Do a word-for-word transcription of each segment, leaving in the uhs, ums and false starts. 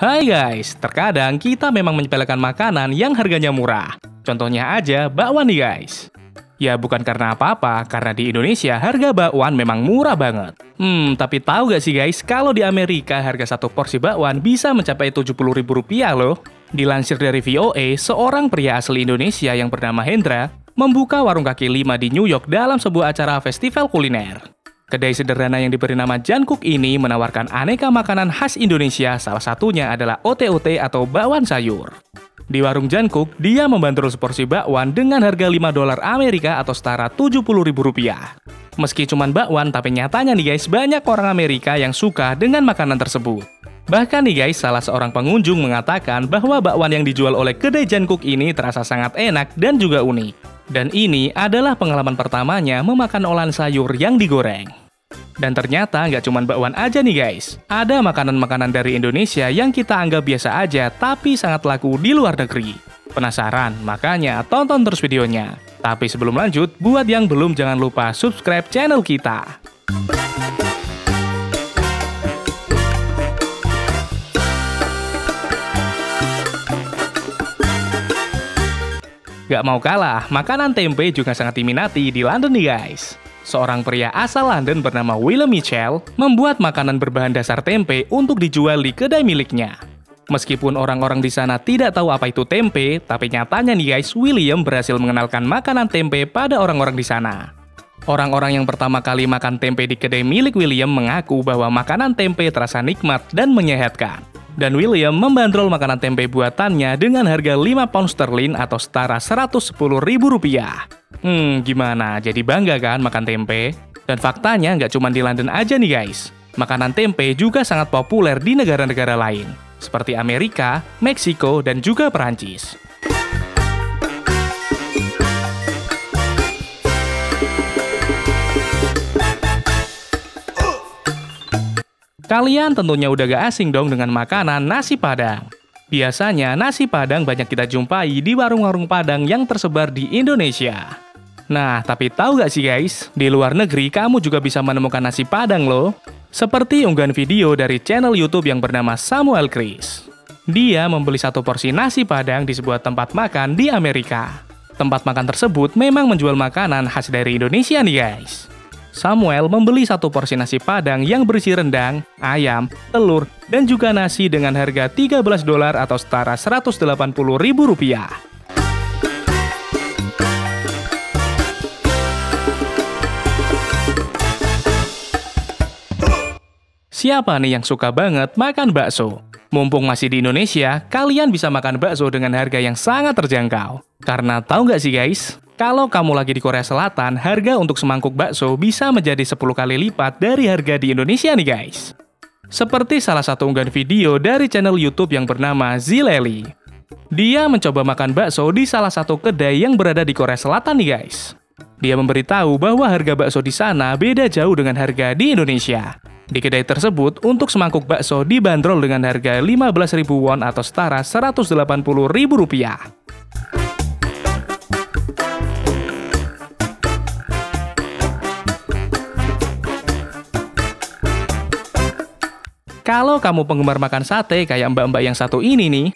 Hai guys, terkadang kita memang menyepelekan makanan yang harganya murah. Contohnya aja bakwan nih guys. Ya bukan karena apa-apa, karena di Indonesia harga bakwan memang murah banget. Hmm, tapi tahu gak sih guys, kalau di Amerika harga satu porsi bakwan bisa mencapai tujuh puluh ribu rupiah loh. Dilansir dari V O A, seorang pria asli Indonesia yang bernama Hendra membuka warung kaki lima di New York dalam sebuah acara festival kuliner. Kedai sederhana yang diberi nama Jancuk ini menawarkan aneka makanan khas Indonesia, salah satunya adalah O T O T atau bakwan sayur. Di warung Jancuk, dia membanderol seporsi bakwan dengan harga lima dolar Amerika atau setara tujuh puluh ribu rupiah. Meski cuman bakwan, tapi nyatanya nih guys, banyak orang Amerika yang suka dengan makanan tersebut. Bahkan nih guys, salah seorang pengunjung mengatakan bahwa bakwan yang dijual oleh kedai Jancuk ini terasa sangat enak dan juga unik. Dan ini adalah pengalaman pertamanya memakan olahan sayur yang digoreng. Dan ternyata nggak cuma bakwan aja nih guys. Ada makanan-makanan dari Indonesia yang kita anggap biasa aja tapi sangat laku di luar negeri. Penasaran? Makanya tonton terus videonya. Tapi sebelum lanjut, buat yang belum jangan lupa subscribe channel kita. Gak mau kalah, makanan tempe juga sangat diminati di London nih guys. Seorang pria asal London bernama William Mitchell membuat makanan berbahan dasar tempe untuk dijual di kedai miliknya. Meskipun orang-orang di sana tidak tahu apa itu tempe, tapi nyatanya nih guys, William berhasil mengenalkan makanan tempe pada orang-orang di sana. Orang-orang yang pertama kali makan tempe di kedai milik William mengaku bahwa makanan tempe terasa nikmat dan menyehatkan. Dan William membandrol makanan tempe buatannya dengan harga lima pound sterlin atau setara seratus sepuluh ribu rupiah. Hmm, gimana? Jadi bangga kan makan tempe? Dan faktanya nggak cuma di London aja nih guys. Makanan tempe juga sangat populer di negara-negara lain, seperti Amerika, Meksiko, dan juga Perancis. Kalian tentunya udah gak asing dong dengan makanan nasi Padang. Biasanya nasi Padang banyak kita jumpai di warung-warung Padang yang tersebar di Indonesia. Nah, tapi tahu gak sih guys? Di luar negeri kamu juga bisa menemukan nasi Padang loh. Seperti unggahan video dari channel YouTube yang bernama Samuel Chris. Dia membeli satu porsi nasi Padang di sebuah tempat makan di Amerika. Tempat makan tersebut memang menjual makanan khas dari Indonesia nih guys. Samuel membeli satu porsi nasi Padang yang berisi rendang, ayam, telur, dan juga nasi dengan harga tiga belas dolar atau setara seratus delapan puluh ribu rupiah. Siapa nih yang suka banget makan bakso? Mumpung masih di Indonesia, kalian bisa makan bakso dengan harga yang sangat terjangkau. Karena tahu nggak sih guys? Kalau kamu lagi di Korea Selatan, harga untuk semangkuk bakso bisa menjadi sepuluh kali lipat dari harga di Indonesia nih guys. Seperti salah satu unggahan video dari channel YouTube yang bernama Zileli. Dia mencoba makan bakso di salah satu kedai yang berada di Korea Selatan nih guys. Dia memberitahu bahwa harga bakso di sana beda jauh dengan harga di Indonesia. Di kedai tersebut, untuk semangkuk bakso dibanderol dengan harga lima belas ribu won atau setara seratus delapan puluh ribu rupiah. Kalau kamu penggemar makan sate kayak mbak-mbak yang satu ini nih,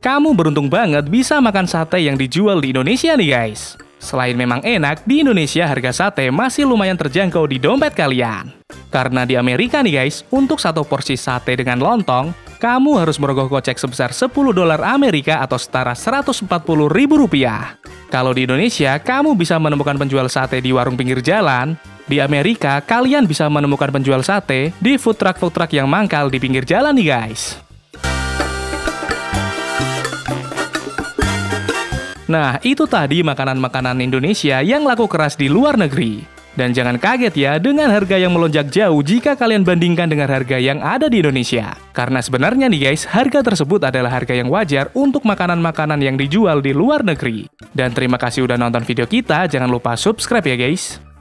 kamu beruntung banget bisa makan sate yang dijual di Indonesia nih guys. Selain memang enak, di Indonesia harga sate masih lumayan terjangkau di dompet kalian. Karena di Amerika nih guys, untuk satu porsi sate dengan lontong, kamu harus merogoh kocek sebesar sepuluh dolar Amerika atau setara seratus empat puluh ribu rupiah. Kalau di Indonesia, kamu bisa menemukan penjual sate di warung pinggir jalan. Di Amerika, kalian bisa menemukan penjual sate di food truck-food truck yang mangkal di pinggir jalan nih guys. Nah, itu tadi makanan-makanan Indonesia yang laku keras di luar negeri. Dan jangan kaget ya dengan harga yang melonjak jauh jika kalian bandingkan dengan harga yang ada di Indonesia. Karena sebenarnya nih guys, harga tersebut adalah harga yang wajar untuk makanan-makanan yang dijual di luar negeri. Dan terima kasih udah nonton video kita, jangan lupa subscribe ya guys.